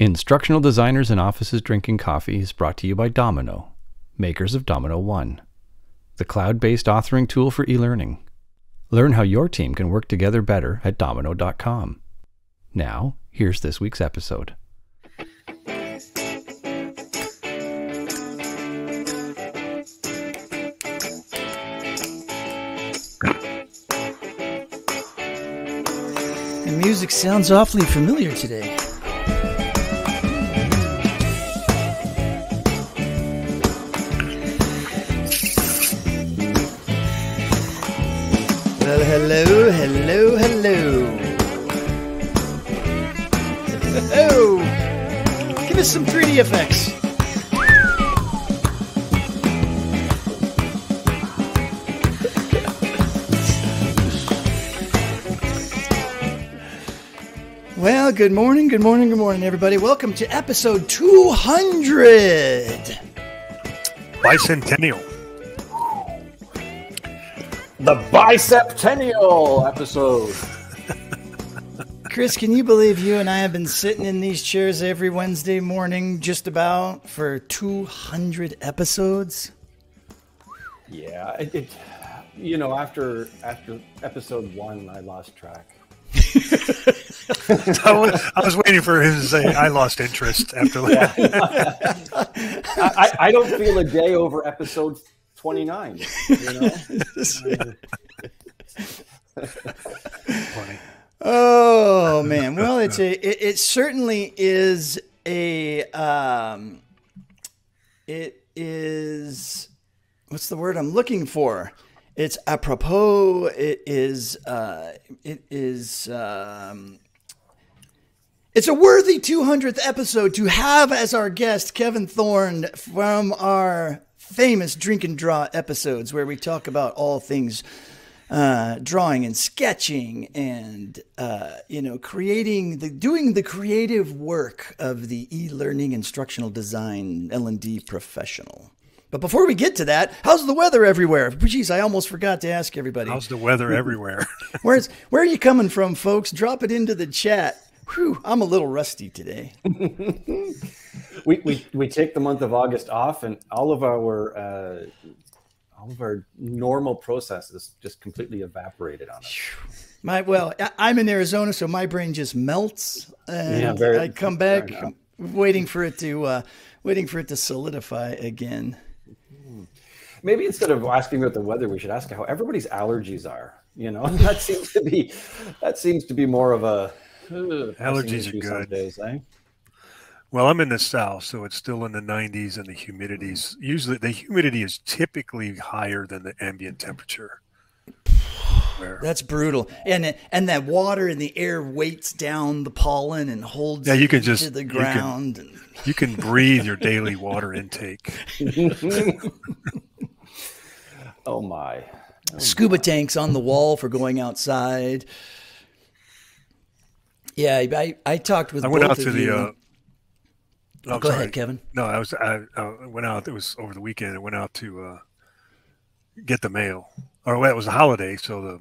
Instructional Designers in Offices Drinking Coffee is brought to you by dominKnow, makers of dominKnow One, the cloud-based authoring tool for e-learning. Learn how your team can work together better at dominKnow.com. Now, here's this week's episode. The music sounds awfully familiar today. Well, hello, hello, hello. Oh, give us some 3D effects. Well, good morning, good morning, good morning, everybody. Welcome to episode 200. Bicentennial. The bicentennial episode. Chris, can you believe you and I have been sitting in these chairs every Wednesday morning just about for 200 episodes? Yeah, you know, after episode 1, I lost track. I was waiting for him to say I lost interest after that. Yeah. I don't feel a day over episode 29. You know? Oh man! Well, it certainly is a it is, what's the word I'm looking for? It's apropos. It's a worthy 200th episode to have as our guest Kevin Thorn from our famous Drink and Draw episodes, where we talk about all things drawing and sketching and you know, doing the creative work of the e-learning instructional design L&D professional. But before we get to that, how's the weather everywhere? Geez, I almost forgot to ask everybody. How's the weather everywhere? Where are you coming from, folks? Drop it into the chat. Whew, I'm a little rusty today. we take the month of August off, and all of our normal processes just completely evaporated on us. Well, I'm in Arizona, so my brain just melts, and yeah, I come back waiting for it to solidify again. Maybe instead of asking about the weather, we should ask how everybody's allergies are. You know, that seems to be more of a allergies are good days, eh? Well, I'm in the South, so it's still in the 90s, and the humidity's usually, the humidity is typically higher than the ambient temperature. That's brutal, and that water in the air weights down the pollen and holds. Yeah, you can just to the ground. You can breathe your daily water intake. Oh my! Oh, scuba my. Tanks on the wall for going outside. Yeah, I talked with. I went both out to the. Oh, go ahead, Kevin. No, I went out. It was over the weekend. I went out to get the mail. Or well, it was a holiday, so the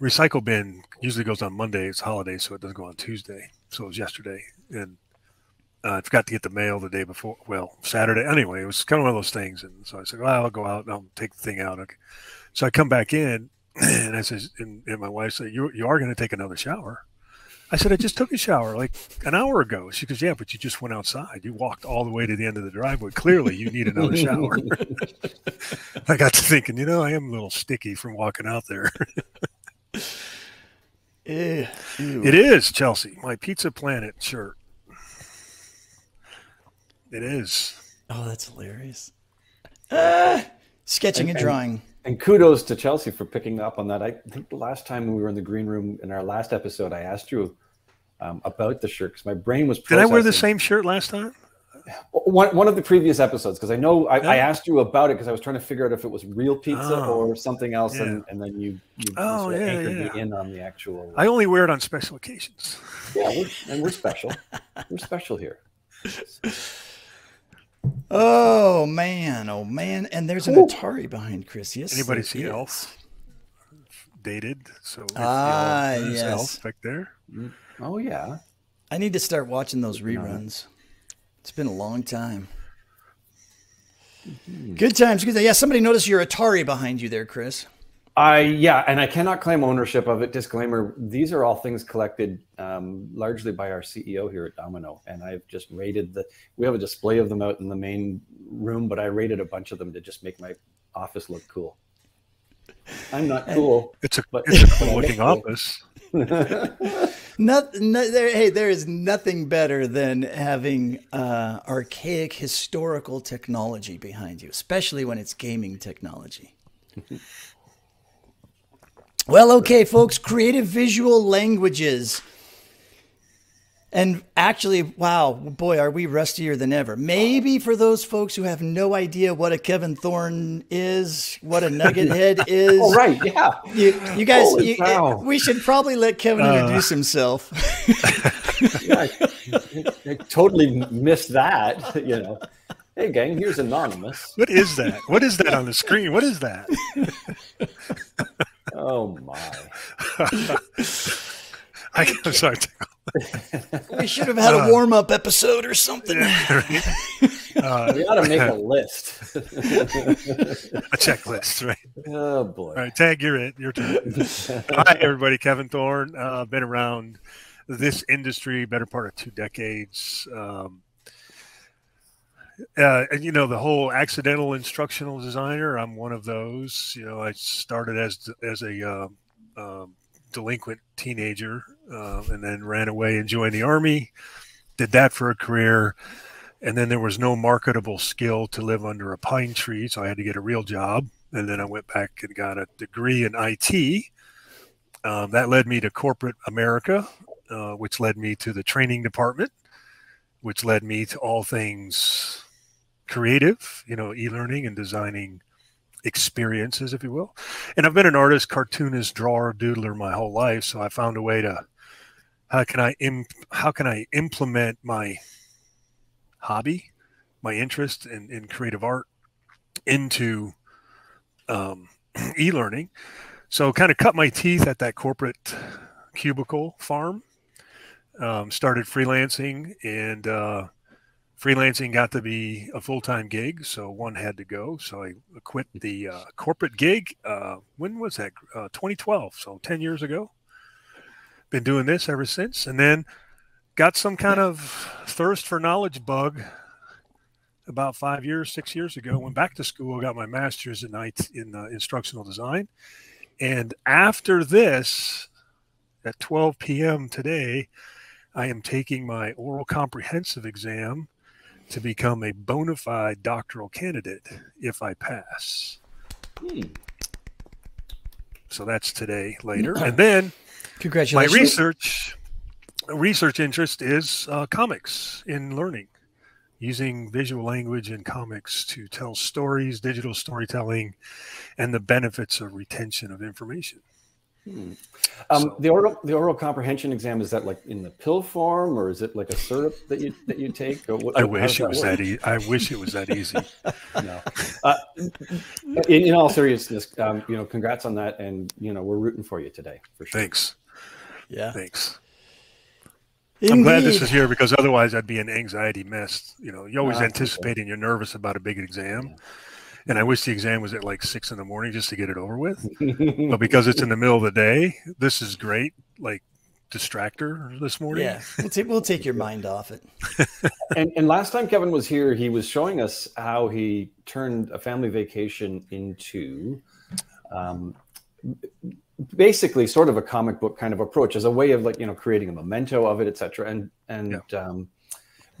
recycle bin usually goes on Monday. It's a holiday, so it doesn't go on Tuesday. So it was yesterday, and I forgot to get the mail the day before. Well, Saturday. Anyway, it was kind of one of those things, and so I said, "Well, I'll go out and I'll take the thing out." Okay. So I come back in, and I said, and my wife said, "You are going to take another shower." I said, "I just took a shower like an hour ago." She goes, "Yeah, but you just went outside. You walked all the way to the end of the driveway. Clearly, you need another shower." I got to thinking, you know, I am a little sticky from walking out there. Ew. It is, Chelsea, my Pizza Planet shirt. It is. Oh, that's hilarious. Sketching and drawing. And kudos to Chelsea for picking up on that. I think the last time we were in the green room in our last episode, I asked you about the shirt because my brain was processing. Did I wear the same shirt last time? One of the previous episodes, because I know I asked you about it because I was trying to figure out if it was real pizza or something else, yeah. And then you anchored me in on the actual. I only wear it on special occasions. Yeah, we're special. We're special here. Oh man, oh man. And there's an Atari behind Chris. Yes. Anybody see Elf? Dated. So, ah, yes. Elf back there. Oh yeah. I need to start watching those reruns. It's been a long time. Good times. Good. Yeah, somebody noticed your Atari behind you there, Chris. Yeah, and I cannot claim ownership of it. Disclaimer, these are all things collected largely by our CEO here at dominKnow. And I've just raided the, we have a display of them out in the main room, but I raided a bunch of them to just make my office look cool. I'm not cool. It's a cool looking office. Hey, there is nothing better than having archaic historical technology behind you, especially when it's gaming technology. Well, okay, folks, creative visual languages. And actually, wow, boy, are we rustier than ever. Maybe for those folks who have no idea what a Kevin Thorn is, what a nugget head is. Oh, right, yeah. You guys, we should probably let Kevin introduce himself. Yeah, I totally missed that, you know. Hey, gang, here's Anonymous. What is that? What is that on the screen? What is that? Oh, my. I'm sorry. We should have had a warm-up episode or something. Yeah, right? We ought to make a list. A checklist, right? Oh, boy. All right, Tag, you're it. Your turn. Hi, everybody. Kevin Thorn. Been around this industry better part of 2 decades. And you know, the whole accidental instructional designer, I'm one of those. You know, I started as a delinquent teenager and then ran away and joined the Army, did that for a career. And then there was no marketable skill to live under a pine tree. So I had to get a real job. And then I went back and got a degree in IT. That led me to corporate America, which led me to the training department, which led me to all things creative, you know, e-learning and designing experiences, if you will. And I've been an artist, cartoonist, drawer, doodler my whole life. So I found a way to, how can I implement my hobby, my interest in creative art into e-learning. So kind of cut my teeth at that corporate cubicle farm. Started freelancing, and freelancing got to be a full-time gig, so one had to go. So I quit the corporate gig. When was that? 2012, so 10 years ago. Been doing this ever since, and then got some kind of thirst for knowledge bug about 6 years ago. Went back to school, got my master's in instructional design, and after this, at 12 p.m. today, I am taking my oral comprehensive exam to become a bona fide doctoral candidate if I pass. So that's today, later. And then congratulations. My research interest is comics in learning, using visual language in comics to tell stories, digital storytelling, and the benefits of retention of information. So, the oral comprehension exam, is that like in the pill form, or is it like a syrup that you take? Or what, I wish it was that easy. No. In all seriousness, you know, congrats on that, and you know, we're rooting for you today for sure. Thanks. Yeah. Thanks. Indeed. I'm glad this is here, because otherwise I'd be an anxiety mess. You know, you're always anticipating, you're nervous about a big exam. Yeah. And I wish the exam was at like 6 in the morning just to get it over with. But because it's in the middle of the day, this is great. Like distractor this morning. Yeah, we'll take your mind off it. And last time Kevin was here, he was showing us how he turned a family vacation into basically sort of a comic book kind of approach, as a way of, like, you know, creating a memento of it, etc. And yeah.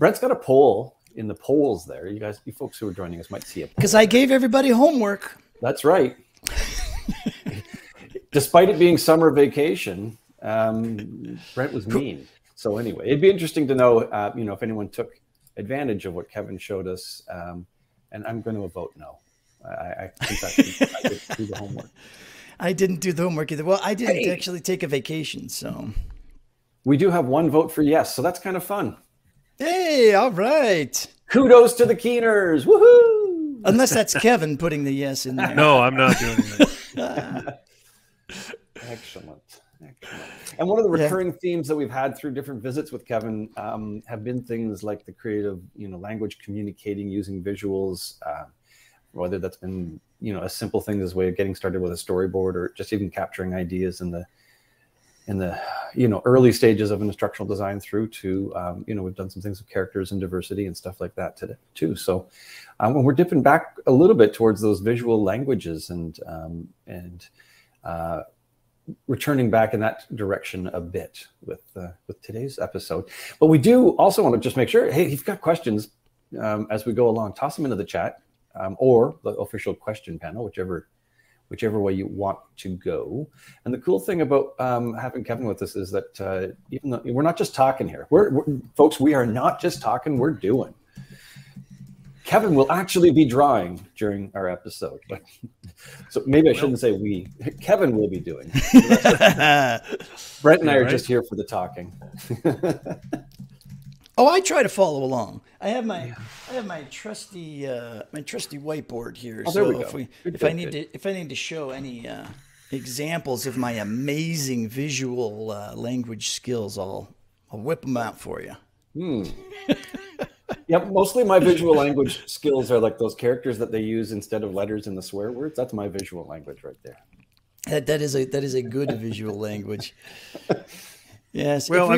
Brent's got a poll. In the polls there, you folks who are joining us might see it, because I gave everybody homework. That's right. Despite it being summer vacation, Brent was mean. So anyway, it'd be interesting to know, you know, if anyone took advantage of what Kevin showed us. And I'm going to vote no. I think I didn't do the homework. I didn't do the homework either. Well, I didn't actually take a vacation, so we do have one vote for yes. So that's kind of fun. Hey, all right. Kudos to the Keeners. Woohoo! Unless that's Kevin putting the yes in there. No, I'm not doing that. Excellent. And one of the recurring themes that we've had through different visits with Kevin have been things like the creative, language, communicating using visuals, whether that's been, as simple thing as a way of getting started with a storyboard, or just even capturing ideas in the early stages of an instructional design, through to we've done some things with characters and diversity and stuff like that today too. So when we're dipping back a little bit towards those visual languages and returning back in that direction a bit with today's episode. But we do also want to just make sure, hey, if you've got questions as we go along, toss them into the chat or the official question panel, whichever way you want to go. And the cool thing about having Kevin with us is that even though we're not just talking here, folks, we are not just talking, we're doing. Kevin will actually be drawing during our episode. So maybe I shouldn't say we. Kevin will be doing. Brent and I are just here for the talking. Oh, I try to follow along. I have my trusty whiteboard here. Oh, there we go. If I need to show any examples of my amazing visual language skills, I'll whip them out for you. Yeah, mostly my visual language skills are like those characters that they use instead of letters in the swear words. That's my visual language right there. That is a good visual language. Yes. Well,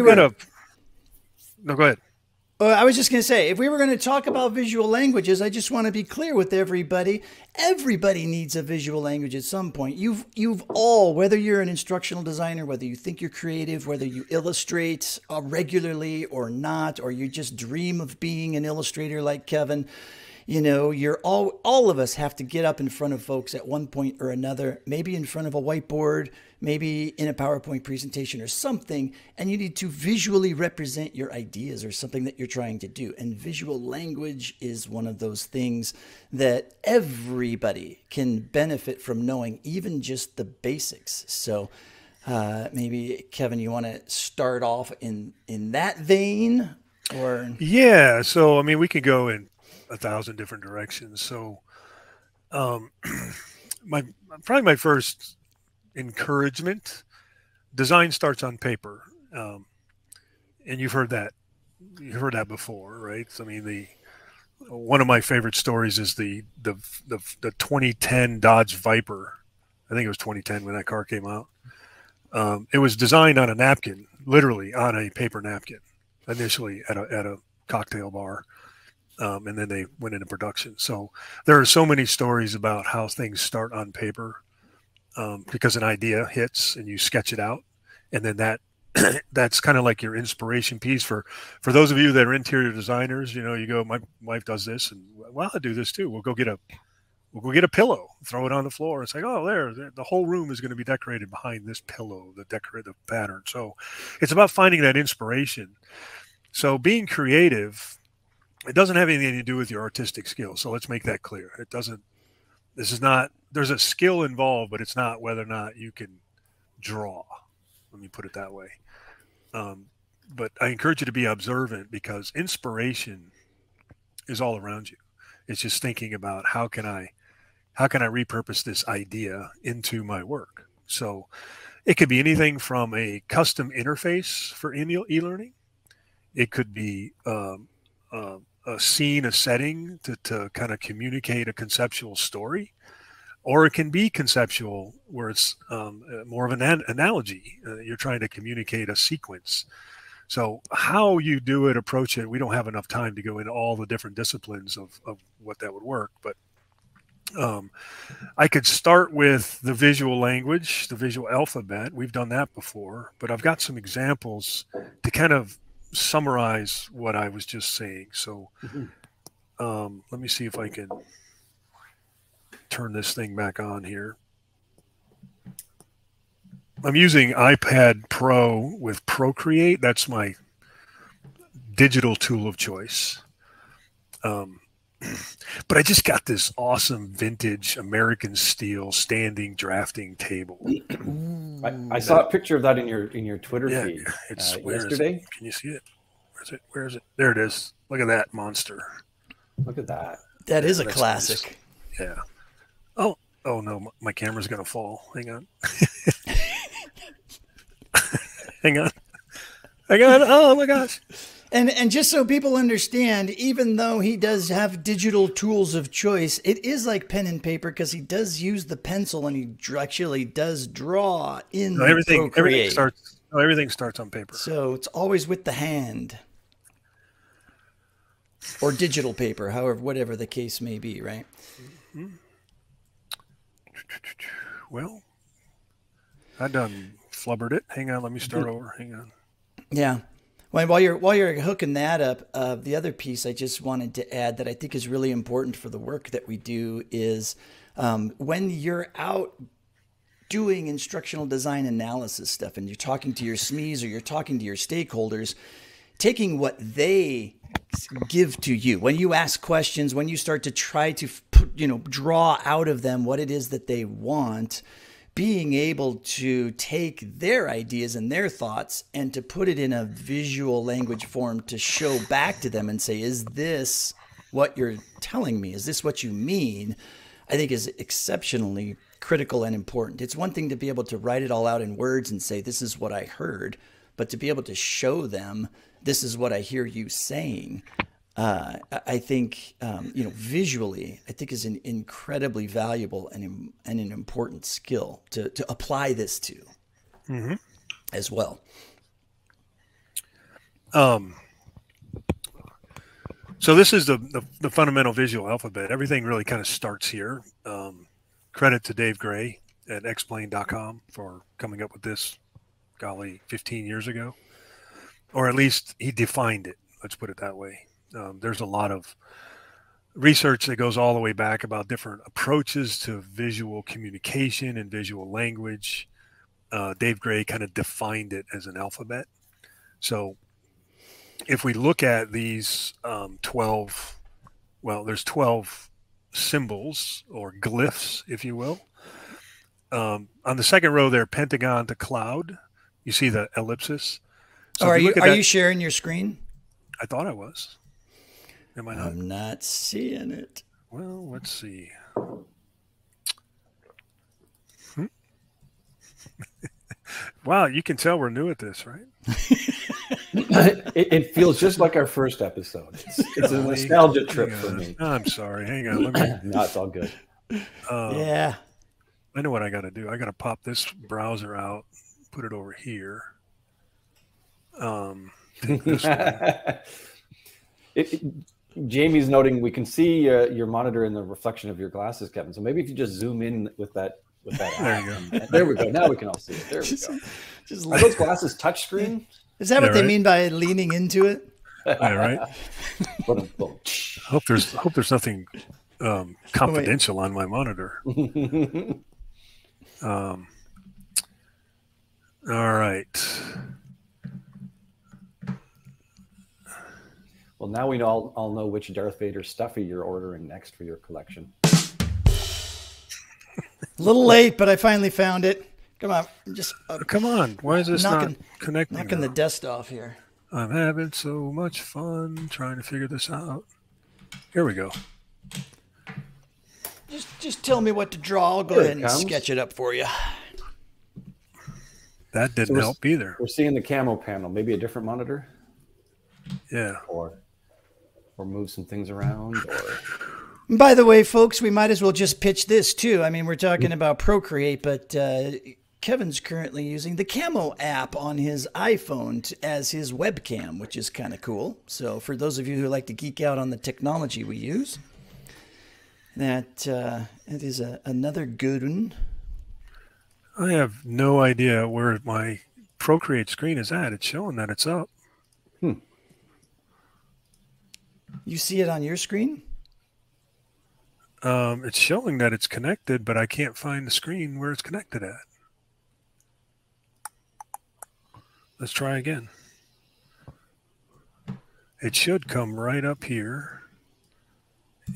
no, go ahead. I was just going to say, if we were going to talk about visual languages, I just want to be clear with everybody. Everybody needs a visual language at some point. You've all, whether you're an instructional designer, whether you think you're creative, whether you illustrate regularly or not, or you just dream of being an illustrator like Kevin, you're all of us have to get up in front of folks at one point or another, maybe in front of a whiteboard, maybe in a PowerPoint presentation or something, and you need to visually represent your ideas or something that you're trying to do. And visual language is one of those things that everybody can benefit from knowing, even just the basics. So maybe Kevin, you want to start off in that vein, or? Yeah. So, I mean, we could go in 1,000 different directions. So probably my first encouragement, design starts on paper. And you've heard that before, right? I mean, one of my favorite stories is the 2010 Dodge Viper. I think it was 2010 when that car came out. It was designed on a napkin, literally on a paper napkin, initially at a cocktail bar. And then they went into production. So there are so many stories about how things start on paper because an idea hits and you sketch it out. And then that's kind of like your inspiration piece for those of you that are interior designers. You go, my wife does this, and well, I'll do this too. We'll go get a pillow, throw it on the floor. It's like, oh, there, the whole room is going to be decorated behind this pillow, the decorative pattern. So it's about finding that inspiration. So being creative, it doesn't have anything to do with your artistic skill. So let's make that clear. It doesn't, this is not, there's a skill involved, but it's not whether or not you can draw. Let me put it that way. But I encourage you to be observant, because inspiration is all around you. It's just thinking about how can I repurpose this idea into my work? So it could be anything from a custom interface for e-learning. It could be, a scene, a setting to kind of communicate a conceptual story, or it can be conceptual where it's more of an analogy. You're trying to communicate a sequence. So how you do it, approach it, we don't have enough time to go into all the different disciplines of what that would work. But I could start with the visual language, the visual alphabet. We've done that before, but I've got some examples to kind of summarize what I was just saying. So let me see if I can turn this thing back on here. I'm using iPad Pro with Procreate. That's my digital tool of choice. But I just got this awesome vintage American steel standing drafting table. I saw a picture of that in your Twitter feed yesterday. Can you see it? Where is it? There it is. Look at that monster. Look at that. That is a classic. Yeah. Oh no, my camera's gonna fall. Hang on. Hang on. Oh my gosh. And just so people understand, even though he does have digital tools of choice, it is like pen and paper because he does use the pencil and he actually does draw in everything starts on paper. So it's always with the hand or digital paper, however, whatever the case may be, right? Mm-hmm. Well, I done flubbered it. Hang on, let me start over. Hang on. Yeah. Well, while you're hooking that up, the other piece I just wanted to add that I think is really important for the work that we do is when you're out doing instructional design analysis stuff and you're talking to your SMEs or you're talking to your stakeholders, taking what they give to you, when you ask questions, when you start to try to, you know, draw out of them what it is that they want, being able to take their ideas and their thoughts and to put it in a visual language form to show back to them and say, is this what you're telling me? Is this what you mean? I think is exceptionally critical and important. It's one thing to be able to write it all out in words and say, this is what I heard, but to be able to show them, this is what I hear you saying. I think, you know, visually, I think is an incredibly valuable and an important skill to apply this to as well. So this is the fundamental visual alphabet. Everything really kind of starts here. Credit to Dave Gray at xplane.com for coming up with this, golly, 15 years ago, or at least he defined it. Let's put it that way. There's a lot of research that goes all the way back about different approaches to visual communication and visual language. Dave Gray kind of defined it as an alphabet. So if we look at these 12, well, there's 12 symbols or glyphs, if you will. On the second row there, pentagon to cloud, you see the ellipsis. So are you sharing your screen? I thought I was. Am I not? I'm not seeing it. Well, let's see. Wow, you can tell we're new at this, right? It feels just like our first episode. It's a nostalgia trip for me. I'm sorry. Hang on. Let me... No, it's all good. Yeah. I know what I got to do. I got to pop this browser out, put it over here. Jamie's noting we can see your monitor in the reflection of your glasses, Kevin. So maybe if you just zoom in with that. There we go. Now we can all see it. There we go. Just are those glasses touchscreen? Is that what they mean by leaning into it? Yeah, right. hope there's nothing confidential on my monitor. All right. Well, now we all know which Darth Vader stuffy you're ordering next for your collection. A little late, but I finally found it. Come on, just come on. Why is this not connecting? Knocking the dust off here. I'm having so much fun trying to figure this out. Here we go. Just tell me what to draw. I'll go ahead and sketch it up for you. That didn't help either. We're seeing the Camo panel. Maybe a different monitor. Yeah. Or move some things around. Or... By the way, folks, we might as well just pitch this too. I mean, we're talking about Procreate, but Kevin's currently using the Camo app on his iPhone as his webcam, which is kind of cool. So for those of you who like to geek out on the technology we use, that it is another good one. I have no idea where my Procreate screen is at. It's showing that it's up. Hmm. You see it on your screen? It's showing that it's connected, but I can't find the screen where it's connected at. Let's try again. It should come right up here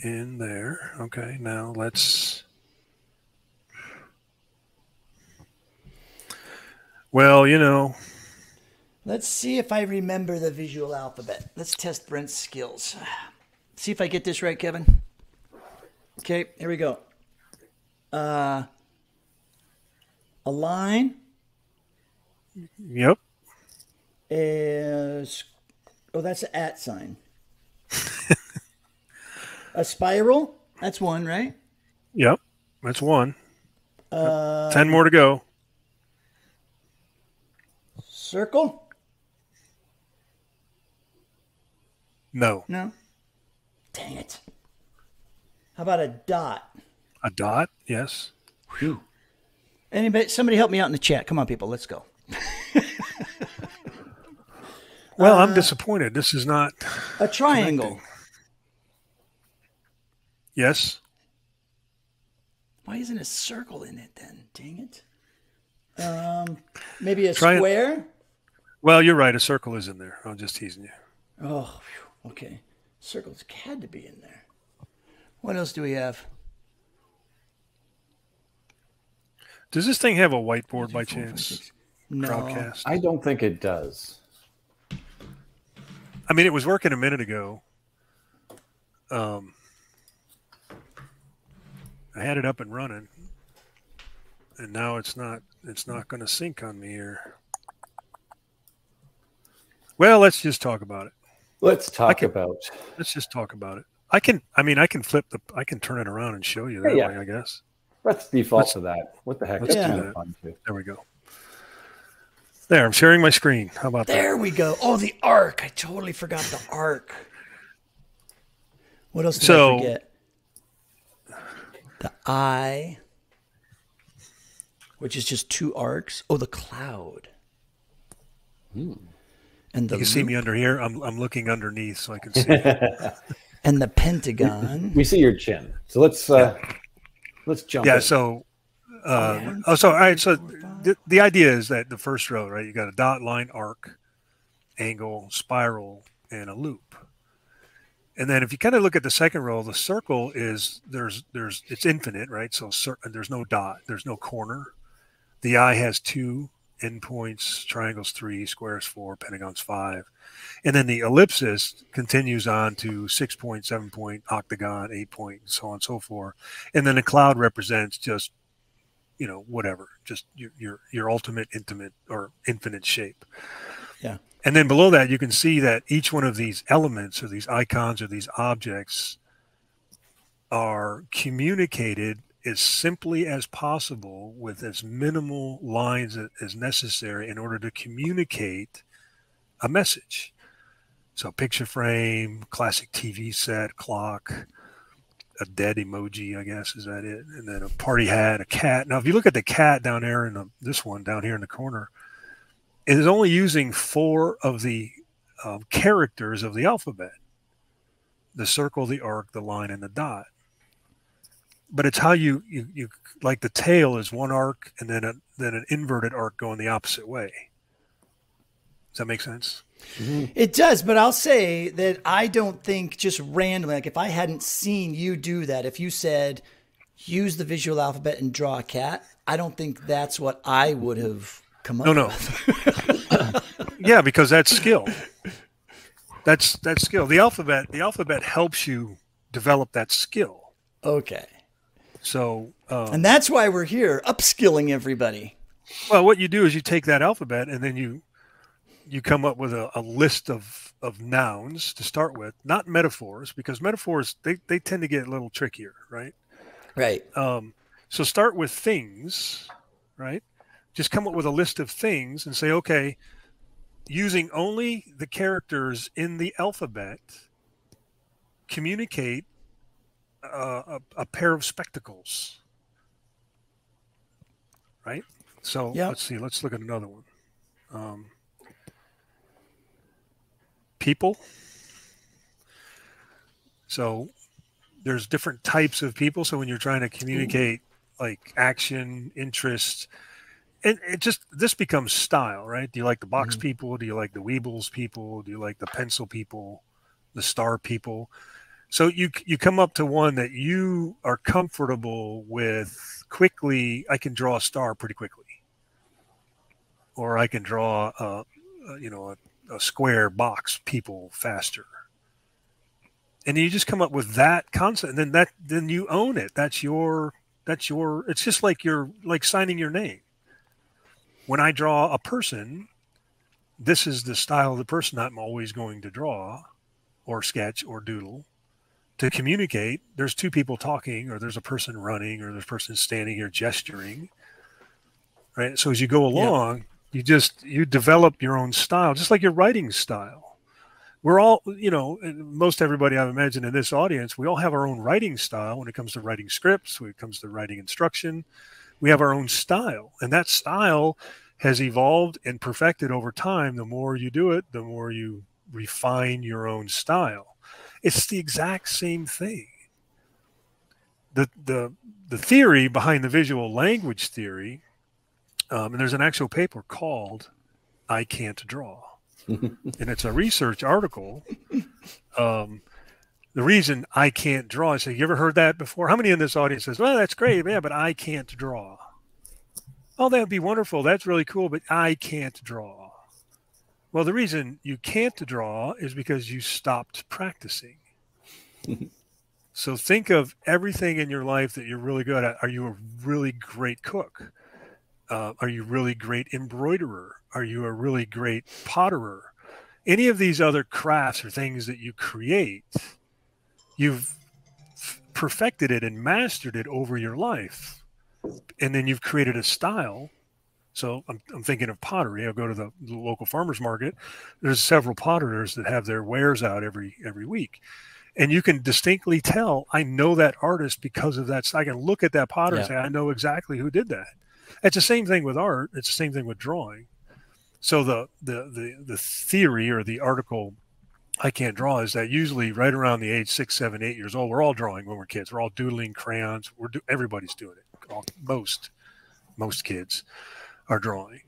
in there. Okay, now let's... Well, you know... Let's see if I remember the visual alphabet. Let's test Brent's skills. See if I get this right, Kevin. Okay, here we go. A line. Yep. Oh, that's an at sign. A spiral. That's one, right? Yep. That's one. 10 more to go. Circle? No. No? Dang it. How about a dot? A dot? Yes. Whew. Anybody, somebody help me out in the chat. Come on, people. Let's go. Well, I'm disappointed. This is not... A triangle. Connected. Yes. Why isn't a circle in it then? Dang it. Maybe a square? Well, you're right. A circle is in there. I'm just teasing you. Oh, whew. Okay. Circles had to be in there. What else do we have? Does this thing have a whiteboard by chance? No. Crowdcast? I don't think it does. I mean, it was working a minute ago. I had it up and running, and now it's not. It's not going to sync on me here. Well, let's just talk about it. Let's just talk about it. I can flip the. I can turn it around and show you that way. I guess. Let's default to that. What the heck? Let's do that. There we go. There, I'm sharing my screen. How about that? There we go. Oh, the arc. I totally forgot the arc. What else did I forget? The eye, which is just two arcs. Oh, the cloud. Ooh. And the you can see me under here. I'm looking underneath, so I can see. And the pentagon. We see your chin. So let's jump. Yeah. In. So all right. So the idea is that the first row, right? You got a dot, line, arc, angle, spiral, and a loop. And then if you kind of look at the second row, the circle is it's infinite, right? So there's no dot, there's no corner. The eye has two endpoints, triangles 3, squares 4, pentagons 5. And then the ellipsis continues on to 6 point, 7 point, octagon, 8 point, and so on and so forth. And then the cloud represents just, you know, whatever, just your ultimate intimate or infinite shape. Yeah. And then below that, you can see that each one of these elements or these icons or these objects are communicated as simply as possible with as minimal lines as necessary in order to communicate a message. So picture frame, classic TV set, clock, a dead emoji, I guess, is that it? And then a party hat, a cat. Now, if you look at the cat down there in this one down here in the corner, it is only using 4 of the characters of the alphabet, the circle, the arc, the line, and the dot. But it's how you like the tail is one arc and then an inverted arc going the opposite way. Does that make sense? Mm-hmm. It does, but I'll say that I don't think just randomly, like if I hadn't seen you do that, if you said, use the visual alphabet and draw a cat, I don't think that's what I would have No. Yeah, because that's skill. That's skill. The alphabet helps you develop that skill. Okay. So and that's why we're here, upskilling everybody. Well, what you do is you take that alphabet and then you come up with a list of nouns to start with, not metaphors, because metaphors they tend to get a little trickier, right? Right. So start with things, right? Just come up with a list of things and say, okay, using only the characters in the alphabet, communicate a pair of spectacles, right? So let's see. Let's look at another one. People. So there's different types of people. So when you're trying to communicate like action, interest, and it just, this becomes style, right? Do you like the box people? Do you like the Weebles people? Do you like the pencil people, the star people? So you come up to one that you are comfortable with quickly. I can draw a star pretty quickly. Or I can draw, a square box people faster. And you just come up with that concept. And then then you own it. That's your, it's just like signing your name. When I draw a person, this is the style of the person I'm always going to draw or sketch or doodle. To communicate, there's two people talking, or there's a person running, or there's a person standing here gesturing, right? So as you go along, you just, you develop your own style, just like your writing style. We're all, you know, most everybody I've imagined in this audience, we all have our own writing style when it comes to writing scripts, when it comes to writing instruction. We have our own style, and that style has evolved and perfected over time. The more you do it, the more you refine your own style. It's the exact same thing. The theory behind the visual language theory, and there's an actual paper called I Can't Draw. And it's a research article. The reason I can't draw is, you ever heard that before? How many in this audience says, well, that's great, man, but I can't draw. Oh, that would be wonderful. That's really cool, but I can't draw. Well, the reason you can't draw is because you stopped practicing. So think of everything in your life that you're really good at. Are you a really great cook? Are you really great embroiderer? Are you a really great potterer? Any of these other crafts or things that you create, you've perfected it and mastered it over your life. And then you've created a style. So I'm thinking of pottery. I'll go to the local farmer's market. There's several potterers that have their wares out every week. And you can distinctly tell, I know that artist because of that. I can look at that potter and say, I know exactly who did that. It's the same thing with art. It's the same thing with drawing. So the theory or the article I Can't Draw is that usually right around the age 6, 7, 8 years old, we're all drawing when we're kids. We're all doodling crayons. Everybody's doing it. Most kids are drawing.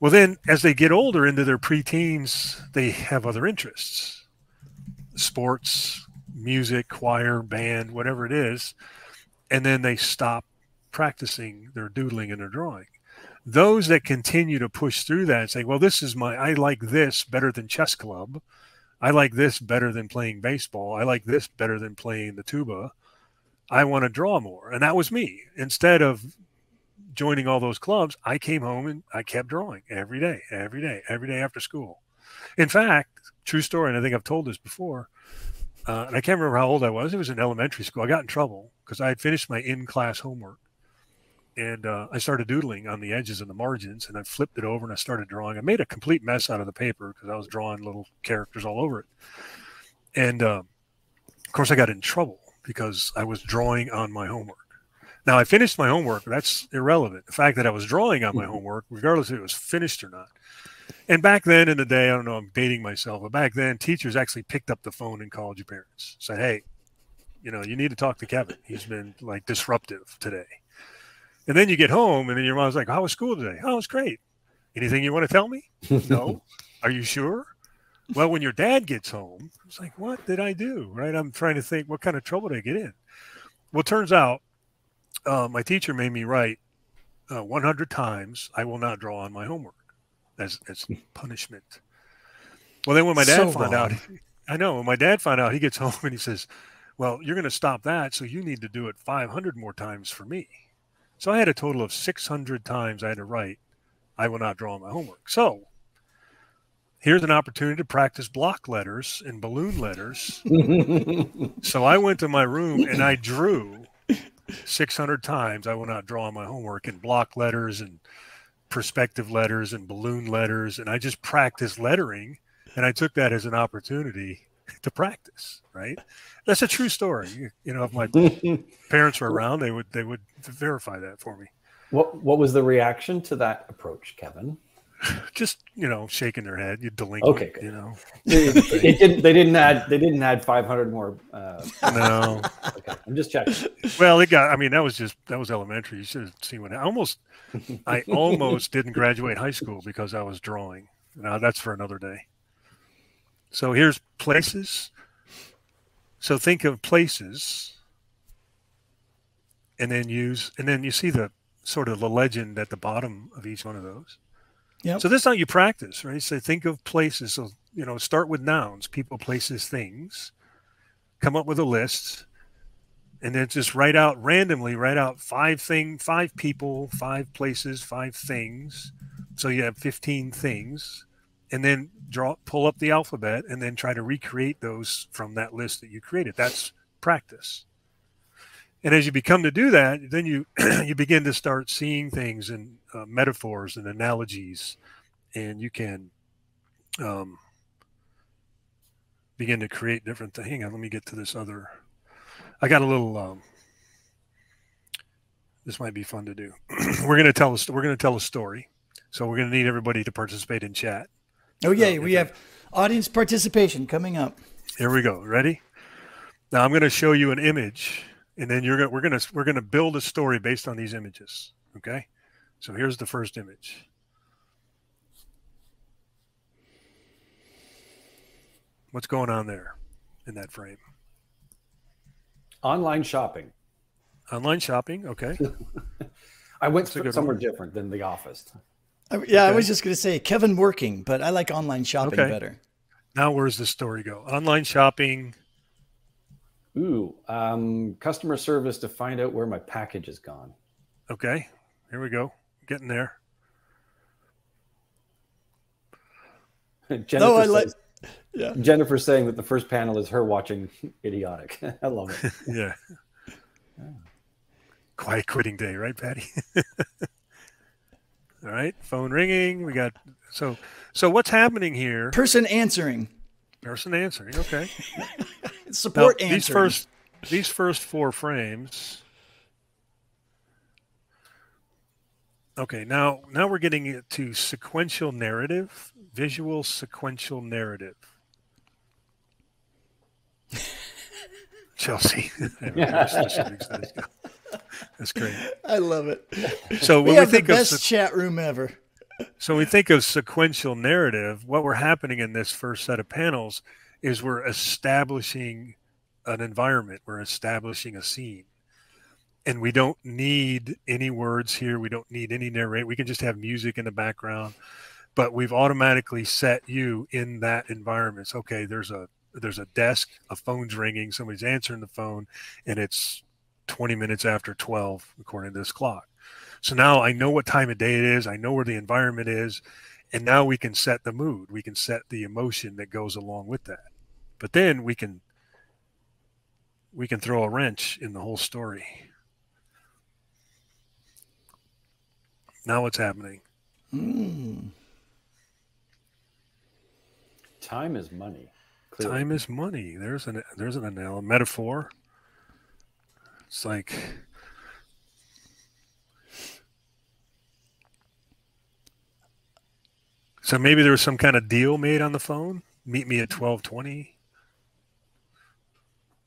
Well, then as they get older into their preteens, they have other interests, sports, music, choir, band, whatever it is. And then they stop practicing their doodling and their drawing. Those that continue to push through that and say, well, this is I like this better than chess club. I like this better than playing baseball. I like this better than playing the tuba. I want to draw more. And that was me. Instead of joining all those clubs, I came home and I kept drawing every day after school. In fact, true story, and I think I've told this before, and I can't remember how old I was. It was in elementary school. I got in trouble because I had finished my in-class homework. And I started doodling on the edges and the margins, and I flipped it over and I started drawing. I made a complete mess out of the paper because I was drawing little characters all over it. And of course, I got in trouble because I was drawing on my homework. Now, I finished my homework. That's irrelevant. The fact that I was drawing on my homework, regardless if it was finished or not. And back then in the day, I don't know, I'm dating myself, but back then, teachers actually picked up the phone and called your parents. Said, hey, you know, you need to talk to Kevin. He's been like disruptive today. And then you get home, and then your mom's like, how was school today? Oh, it was great. Anything you want to tell me? No. Are you sure? Well, when your dad gets home, it's like, what did I do? Right? I'm trying to think, what kind of trouble did I get in? Well, it turns out my teacher made me write 100 times, I will not draw on my homework as punishment. Well, then when my dad found out, when my dad found out, he gets home and he says, well, you're going to stop that, so you need to do it 500 more times for me. So I had a total of 600 times I had to write, I will not draw on my homework. So here's an opportunity to practice block letters and balloon letters. So I went to my room and I drew 600 times, I will not draw on my homework, in block letters and perspective letters and balloon letters. And I just practiced lettering. And I took that as an opportunity to practice, right? That's a true story. You know, if my parents were around, they would verify that for me. What was the reaction to that approach, Kevin? Just, you know, shaking their head. You delinquent. Okay, good. You know, they didn't add 500 more. No. Okay, I'm just checking. Well, it got. I mean, that was elementary. You should have seen what I almost didn't graduate high school because I was drawing. Now that's for another day. So here's places. So think of places, and then you see the sort of the legend at the bottom of each one of those. Yeah. So this is how you practice, right? So think of places. So, you know, start with nouns, people, places, things. Come up with a list, and then just write out randomly. Write out 5 people, 5 places, 5 things. So you have 15 things. and then pull up the alphabet and then try to recreate those from that list that you created. That's practice. And as you become to do that, then you, you begin to start seeing things in metaphors and analogies, and you can begin to create different things. Hang on, let me get to this other. I got a little, this might be fun to do. We're going to tell a story. So we're going to need everybody to participate in chat. Oh, yay. We have audience participation coming up. Here we go. Ready? Now I'm going to show you an image, and then you're going to, we're going to build a story based on these images. Okay. So here's the first image. What's going on there in that frame? Online shopping. Online shopping. Okay. I went somewhere different than the office. Yeah, okay. I was just going to say Kevin working, but I like online shopping better. Now, where's the story go? Online shopping. Ooh, customer service to find out where my package is gone. Okay, here we go. Getting there. Jennifer, no, I like, yeah. Jennifer's saying that the first panel is her watching Idiotic. I love it. Yeah. Oh. Quiet quitting day, right, Patty? All right, phone ringing. We got so what's happening here? Person answering. Person answering. Okay. Support now, answering. These first four frames. Okay, now we're getting to sequential narrative, visual sequential narrative. Chelsea. That's great. I love it. So when we think the best chat room ever. So when we think of sequential narrative, what we're happening in this first set of panels is we're establishing an environment. We're establishing a scene. And we don't need any words here. We don't need any narrate. We can just have music in the background. But we've automatically set you in that environment. So, okay, there's a desk, a phone's ringing, somebody's answering the phone, and it's 20 minutes after 12, according to this clock. So now I know what time of day it is. I know where the environment is. And now we can set the mood. We can set the emotion that goes along with that. But then we can throw a wrench in the whole story. Now what's happening? Mm. Time is money. Clearly. Time is money. There's a metaphor. It's like, so maybe there was some kind of deal made on the phone. Meet me at 12:20.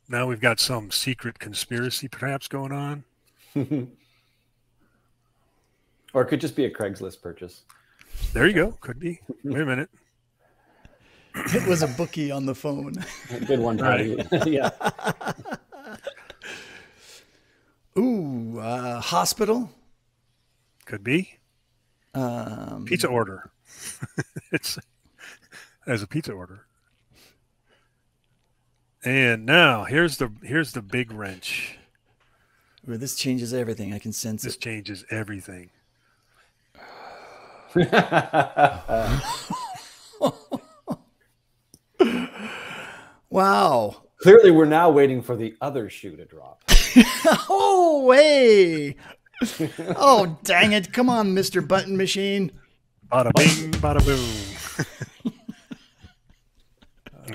Now we've got some secret conspiracy perhaps going on. Or it could just be a Craigslist purchase. There you go. Could be. Wait a minute. It was a bookie on the phone. Good one. Right. Yeah. Ooh, hospital. Could be. Pizza order. It's as a pizza order. And now here's the big wrench. Where this changes everything. I can sense this. This changes everything. Wow. Clearly, we're now waiting for the other shoe to drop. Oh, way. Oh, dang it. Come on, Mr. Button Machine. Bada bing, bada boom.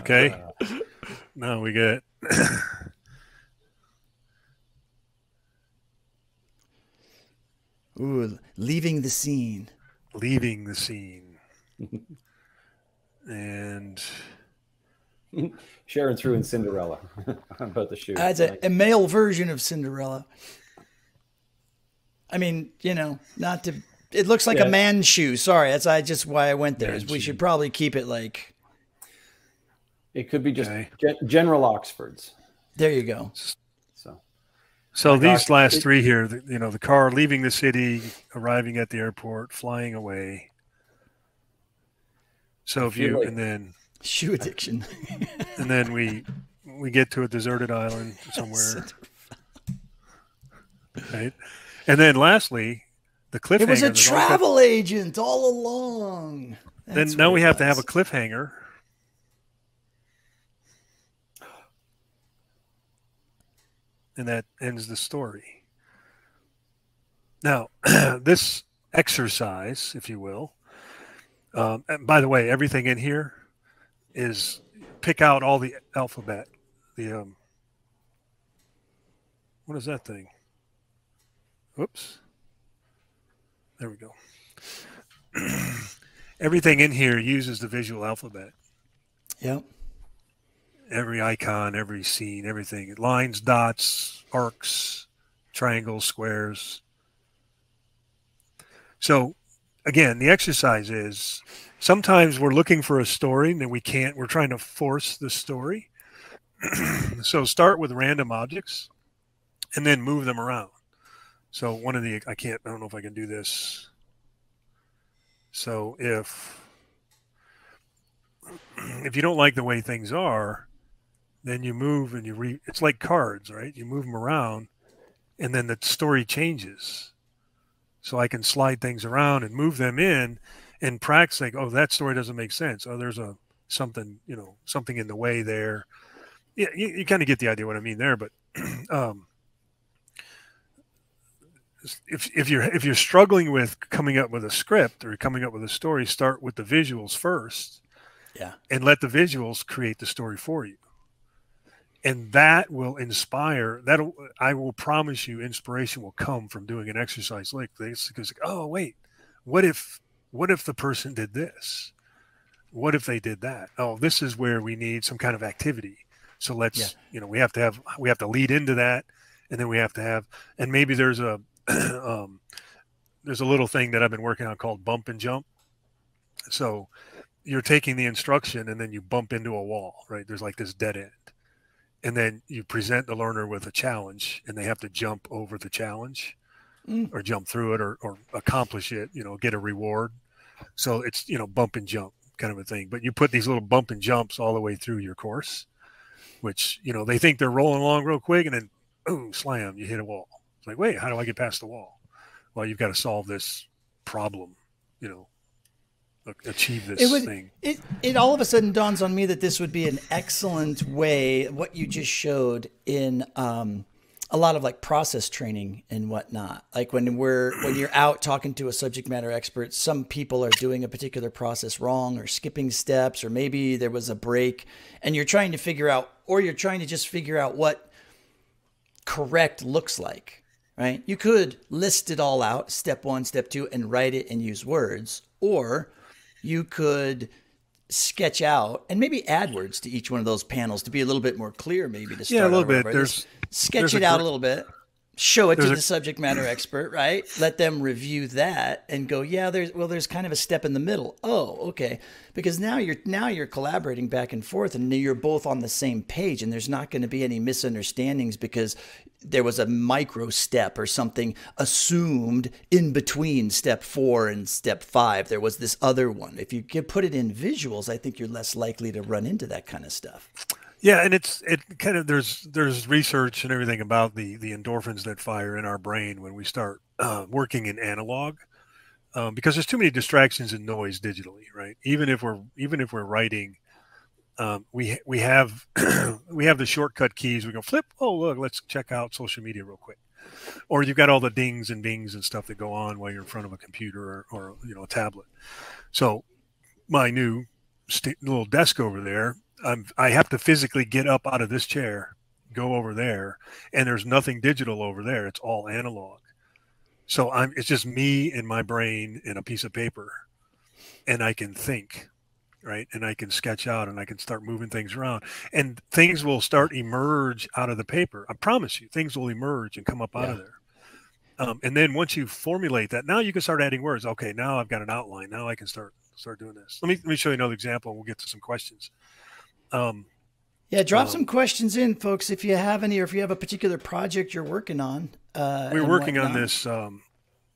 Okay. Now we get. Ooh, leaving the scene. Leaving the scene. And. Sharon threw in Cinderella about the shoe. It's a male version of Cinderella. I mean, you know, not to. It looks like a man's shoe. Sorry, that's just why I went there. We should probably keep it like. It could be just General Oxford's. There you go. So these last three here, you know, the car leaving the city, arriving at the airport, flying away. So if you and then. Shoe addiction. And then we get to a deserted island somewhere. Right. And then lastly, the cliffhanger. It was a travel agent all along. Then now we have to have a cliffhanger. And that ends the story. Now, this exercise, if you will, and by the way, everything in here is pick out all the alphabet. The what is that thing? Whoops. There we go. Everything in here uses the visual alphabet. Yep. Every icon, every scene, everything. Lines, dots, arcs, triangles, squares. So, again, the exercise is sometimes we're looking for a story and we can't. We're trying to force the story. So start with random objects and then move them around. So one of the, I don't know if I can do this. So if you don't like the way things are, then you move and you it's like cards, right? You move them around and then the story changes. So I can slide things around and move them in and practice like, oh, that story doesn't make sense. Oh, there's a something, you know, something in the way there. Yeah, you kind of get the idea what I mean there, but if you're struggling with coming up with a script or coming up with a story, start with the visuals first. Yeah. And let the visuals create the story for you. And that will inspire, I will promise you inspiration will come from doing an exercise like this, because oh wait, what if the person did this? What if they did that? Oh, this is where we need some kind of activity. So let's, you know, we have to lead into that. And then we have to have, and maybe there's a there's a little thing that I've been working on called bump and jump. So you're taking the instruction and then you bump into a wall, right? There's like this dead end. And then you present the learner with a challenge and they have to jump over the challenge or jump through it or accomplish it, you know, get a reward. So it's, you know, bump and jump kind of a thing. But you put these little bump and jumps all the way through your course, which, you know, they think they're rolling along real quick and then, oh, slam, you hit a wall. It's like, wait, how do I get past the wall? Well, you've got to solve this problem, you know, achieve this thing. It all of a sudden dawns on me that this would be an excellent way, what you just showed in a lot of like process training and whatnot. Like when you're out talking to a subject matter expert, some people are doing a particular process wrong or skipping steps, or maybe there was a break and you're trying to figure out, or you're trying to just figure out what correct looks like, right? You could list it all out, step one, step two, and write it and use words, or you could sketch out and maybe add words to each one of those panels to be a little bit more clear, maybe to start a little bit. Right? Sketch it out a little bit, show it to the subject matter expert, right? Let them review that and go, yeah, there's kind of a step in the middle. Oh, okay. Because now you're collaborating back and forth and you're both on the same page and there's not going to be any misunderstandings because there was a micro step or something assumed in between step 4 and step 5. There was this other one. If you could put it in visuals, I think you're less likely to run into that kind of stuff. Yeah, and it kind of there's research and everything about the endorphins that fire in our brain when we start working in analog, because there's too many distractions and noise digitally, right? Even if we're writing, we have we have the shortcut keys. We go flip. Oh look, let's check out social media real quick, or you've got all the dings and bings and stuff that go on while you're in front of a computer or you know a tablet. So my new little desk over there. I have to physically get up out of this chair, go over there, and there's nothing digital over there. It's all analog. So it's just me and my brain and a piece of paper, and I can think, right? And I can sketch out, and I can start moving things around. And things will start emerge out of the paper. I promise you, things will emerge and come up out of there. And then once you formulate that, now you can start adding words. Okay, now I've got an outline. Now I can start doing this. Let me show you another example, and we'll get to some questions. Drop some questions in, folks, if you have any, or if you have a particular project you're working on. We're working on this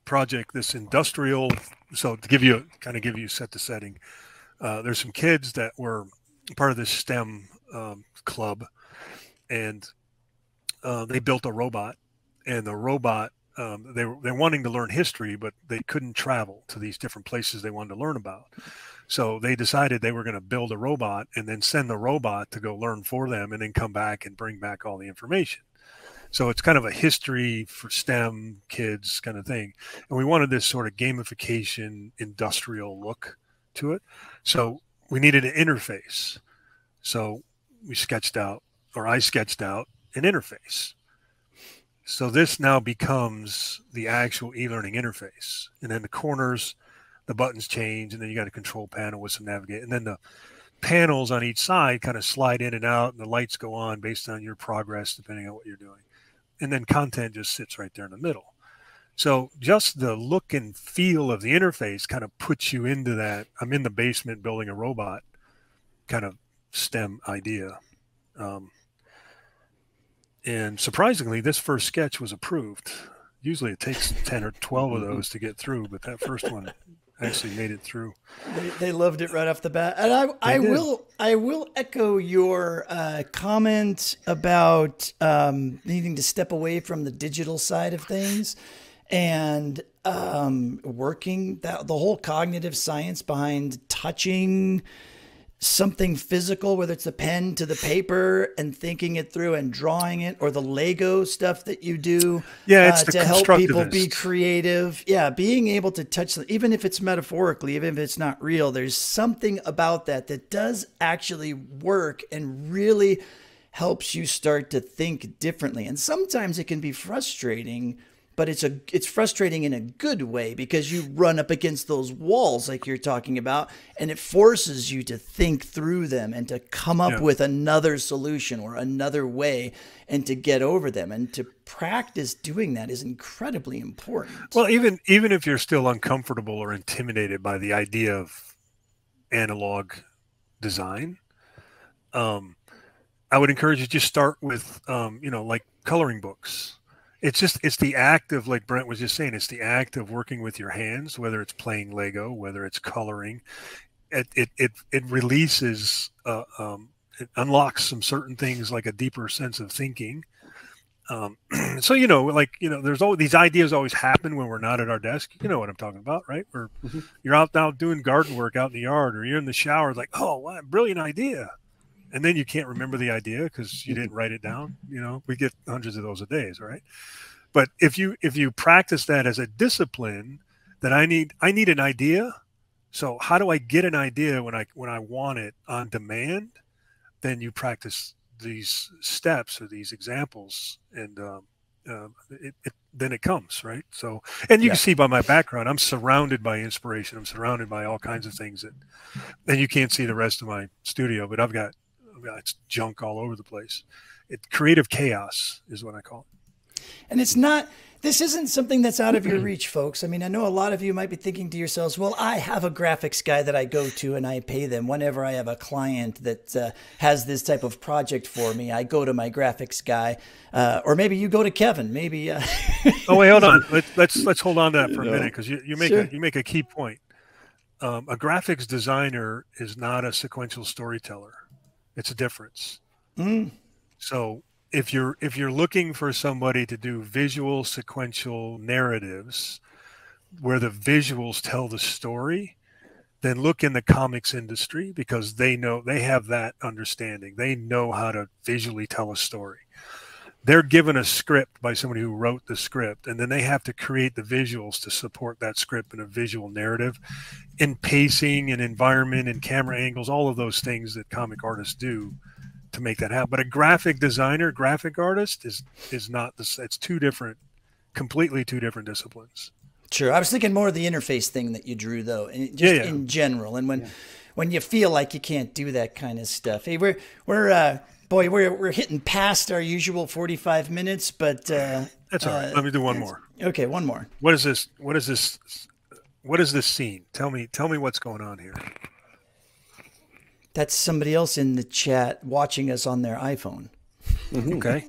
project, this industrial. So to give you set the setting, there's some kids that were part of this STEM club, and they built a robot. And the robot, they're wanting to learn history, but they couldn't travel to these different places they wanted to learn about. So they decided they were going to build a robot and then send the robot to go learn for them and then come back and bring back all the information. So it's kind of a history for STEM kids kind of thing. And we wanted this sort of gamification industrial look to it. So we needed an interface. So we sketched out, or I sketched out an interface. So this now becomes the actual e-learning interface. And then the corners, the buttons change, and then you got a control panel with some navigate. And then the panels on each side kind of slide in and out, and the lights go on based on your progress, depending on what you're doing. And then content just sits right there in the middle. So just the look and feel of the interface kind of puts you into that, I'm in the basement building a robot kind of STEM idea. And surprisingly, this first sketch was approved. Usually it takes 10 or 12 of those to get through, but that first one actually made it through. They loved it right off the bat. And I will echo your comment about needing to step away from the digital side of things and working that the whole cognitive science behind touching something physical, whether it's the pen to the paper and thinking it through and drawing it, or the Lego stuff that you do, it's to help people be creative. Yeah. Being able to touch, even if it's metaphorically, even if it's not real, there's something about that that does actually work and really helps you start to think differently. And sometimes it can be frustrating, but it's frustrating in a good way, because you run up against those walls like you're talking about, and it forces you to think through them and to come up with another solution or another way and to get over them. And to practice doing that is incredibly important. Well, even if you're still uncomfortable or intimidated by the idea of analog design, I would encourage you to just start with, like coloring books. It's the act of, like Brent was just saying, it's the act of working with your hands, whether it's playing Lego, whether it's coloring, it releases, it unlocks some certain things, like a deeper sense of thinking. So, there's all these ideas always happen when we're not at our desk. You know what I'm talking about, right? Where you're out now doing garden work out in the yard, or you're in the shower, like, oh, what a brilliant idea. And then you can't remember the idea because you didn't write it down. You know, we get hundreds of those a day, right? But if you practice that as a discipline, that I need an idea. So how do I get an idea when I want it on demand? Then you practice these steps or these examples, and then it comes, right? So, and you can see by my background, I'm surrounded by inspiration. I'm surrounded by all kinds of things that, and you can't see the rest of my studio, but it's junk all over the place. Creative chaos is what I call it. And this isn't something that's out of your reach, folks. I mean, I know a lot of you might be thinking to yourselves, well, I have a graphics guy that I go to and I pay them. Whenever I have a client that has this type of project for me, I go to my graphics guy. Or maybe you go to Kevin, maybe. Oh, wait, hold on. Let's hold on to that for a minute, because you make a key point. A graphics designer is not a sequential storyteller. It's a difference. So if you're looking for somebody to do visual sequential narratives where the visuals tell the story, then look in the comics industry, because they have that understanding. They know how to visually tell a story. They're given a script by somebody who wrote the script, and then they have to create the visuals to support that script in a visual narrative, in pacing and environment and camera angles, all of those things that comic artists do to make that happen. But a graphic designer, graphic artist is not this. It's completely two different disciplines. Sure. I was thinking more of the interface thing that you drew, though, and just in general. And when you feel like you can't do that kind of stuff, hey, we're hitting past our usual 45 minutes, but that's all right. Let me do one more. Okay, one more. What is this scene? Tell me what's going on here. That's somebody else in the chat watching us on their iPhone. Okay.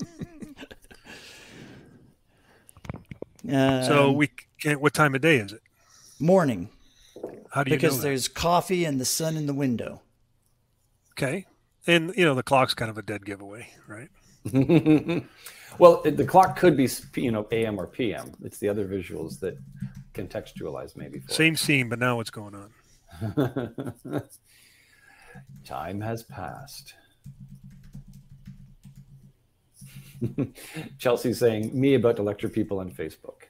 So we can't. What time of day is it? Morning. How do you know that? Because there's coffee and the sun in the window. Okay. And, the clock's kind of a dead giveaway, right? Well, the clock could be, AM or PM. It's the other visuals that contextualize maybe. Same scene, but now what's going on? Time has passed. Chelsea's saying, me about to lecture people on Facebook.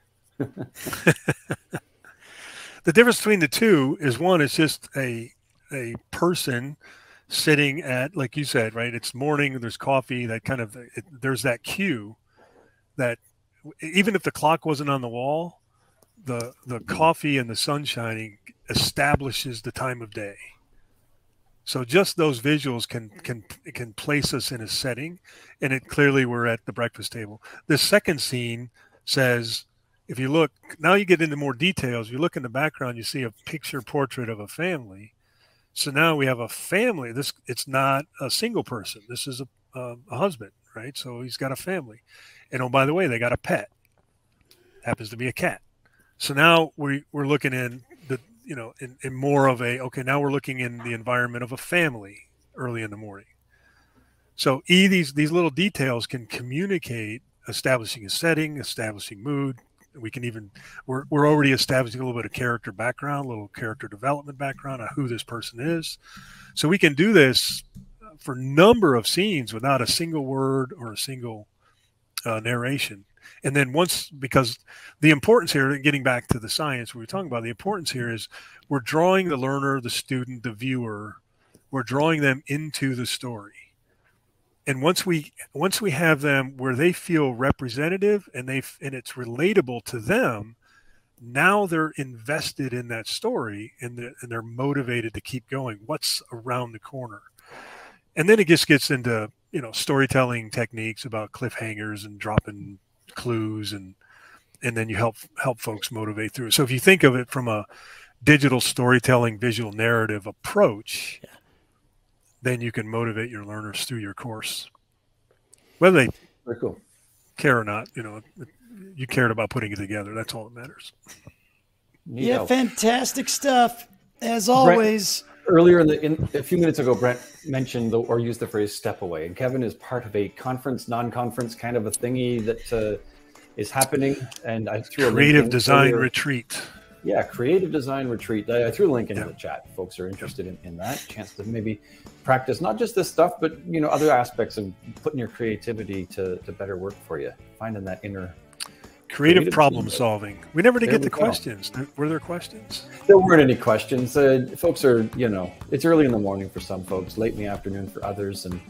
The difference between the two is one, it's just a person sitting at, like you said, right? It's morning, there's coffee, that kind of, there's that cue that even if the clock wasn't on the wall, the coffee and the sun shining establishes the time of day. So just those visuals can place us in a setting, and it clearly we're at the breakfast table. The second scene says, if you look, now you get into more details. You look in the background, you see a picture portrait of a family. So now we have a family. This, it's not a single person. This is a husband, right? So he's got a family. And oh, by the way, they got a pet. Happens to be a cat. So now we're looking in the, you know, in more of a, okay, now we're looking in the environment of a family early in the morning. So these little details can communicate establishing a setting, establishing mood. We can even, we're already establishing a little bit of character background, a little character development background on who this person is. So we can do this for a number of scenes without a single word or a single narration. And then once, because the importance here, getting back to the science we were talking about, the importance here is we're drawing the learner, the student, the viewer, we're drawing them into the story. And once we have them where they feel representative and it's relatable to them, now they're invested in that story and they're motivated to keep going. What's around the corner? And then it just gets into, you know, storytelling techniques about cliffhangers and dropping clues, and then you help folks motivate through it. So if you think of it from a digital storytelling visual narrative approach, yeah, then you can motivate your learners through your course, whether they care or not. You know, you cared about putting it together. That's all that matters. Yeah, fantastic stuff as always. Brent, earlier in a few minutes ago, Brent mentioned or used the phrase "step away," and Kevin is part of a conference, non-conference kind of a thingy that is happening. And I threw a creative design retreat. Yeah, creative design retreat. I threw a link into the chat. Folks are interested in that chance to maybe practice not just this stuff, but, you know, other aspects and putting your creativity to better work for you. Finding that inner creative problem solving. We never did get the questions. Were there questions? There weren't any questions. Folks are, you know, it's early in the morning for some folks, late in the afternoon for others, and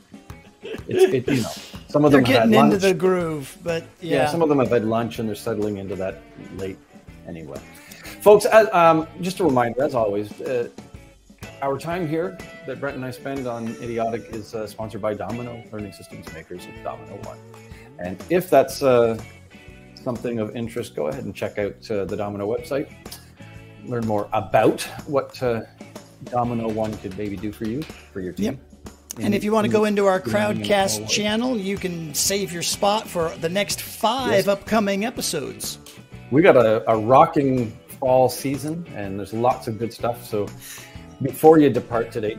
it's you know, some of them have had lunch. They're getting into the groove, but yeah, some of them have had lunch and they're settling into that late anyway. Folks, just a reminder, as always, our time here that Brent and I spend on IDIODC is sponsored by dominKnow, learning systems makers of dominKnow One. And if that's something of interest, go ahead and check out the dominKnow website. Learn more about what dominKnow One could maybe do for you, for your team. Yep. And if you want to go into our Crowdcast channel, you can save your spot for the next 5 upcoming episodes. We got a rocking fall season, and there's lots of good stuff. So before you depart today,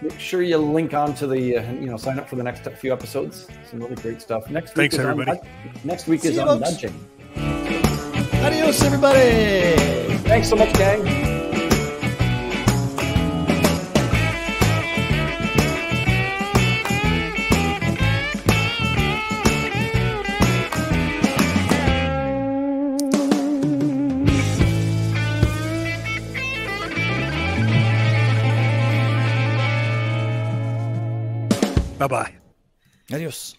make sure you link on to the, you know, sign up for the next few episodes. Some really great stuff. Thanks, everybody. Next week is on nudging. Adios, everybody. Thanks so much, gang. Bye-bye. Adios.